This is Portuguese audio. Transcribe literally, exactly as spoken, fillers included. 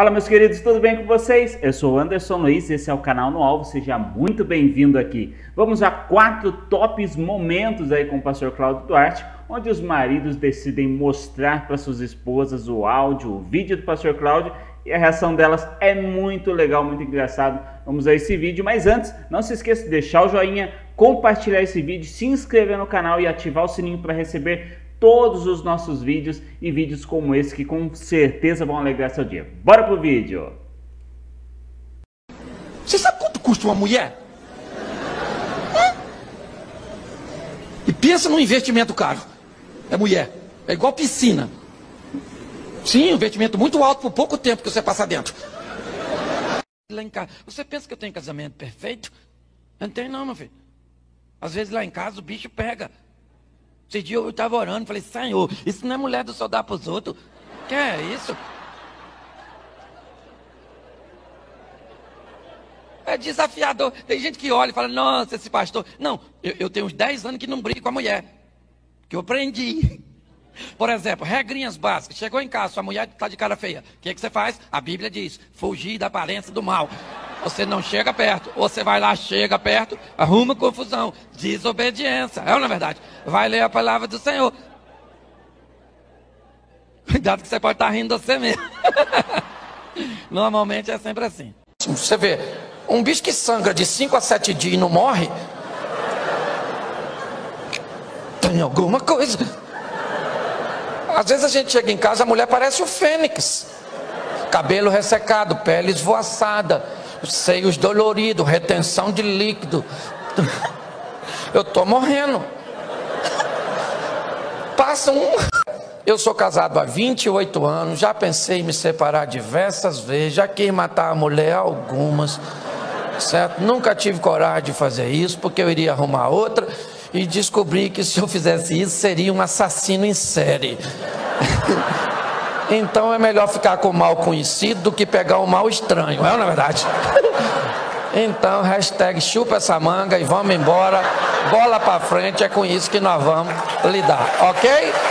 Fala, meus queridos, tudo bem com vocês? Eu sou o Anderson Luiz, esse é o canal No Alvo, seja muito bem-vindo aqui. Vamos a quatro tops momentos aí com o pastor Cláudio Duarte, onde os maridos decidem mostrar para suas esposas o áudio, o vídeo do pastor Cláudio, e a reação delas é muito legal, muito engraçado. Vamos a esse vídeo, mas antes, não se esqueça de deixar o joinha, compartilhar esse vídeo, se inscrever no canal e ativar o sininho para receber todos os nossos vídeos e vídeos como esse que com certeza vão alegrar seu dia. Bora pro vídeo! Você sabe quanto custa uma mulher? É. E pensa num investimento caro. É mulher. É igual piscina. Sim, um investimento muito alto por pouco tempo que você passa dentro. Lá em casa. Você pensa que eu tenho casamento perfeito? Eu não tenho não, meu filho. Às vezes lá em casa o bicho pega. Esse dia eu estava orando, falei, Senhor, isso não é mulher do só dar para os outros? Que é isso? É desafiador. Tem gente que olha e fala, nossa, esse pastor... Não, eu, eu tenho uns dez anos que não brigo com a mulher, que eu aprendi. Por exemplo, regrinhas básicas. Chegou em casa, sua mulher está de cara feia. O que, é que você faz? A Bíblia diz, fugir da aparência do mal. Você não chega perto, ou você vai lá, chega perto, arruma confusão, desobediência, é ou não é verdade? Vai ler a palavra do Senhor. Cuidado que você pode estar rindo de você mesmo. Normalmente é sempre assim. Você vê, um bicho que sangra de cinco a sete dias e não morre, tem alguma coisa. Às vezes a gente chega em casa, a mulher parece o Fênix. Cabelo ressecado, pele esvoaçada, seios doloridos, retenção de líquido. Eu tô morrendo. Passa um... Eu sou casado há vinte e oito anos, já pensei em me separar diversas vezes, já quis matar a mulher algumas, certo? Nunca tive coragem de fazer isso, porque eu iria arrumar outra e descobri que se eu fizesse isso, seria um assassino em série. Então é melhor ficar com o mal conhecido do que pegar o mal estranho, é ou não é verdade? Então, hashtag chupa essa manga e vamos embora, bola pra frente, é com isso que nós vamos lidar, ok?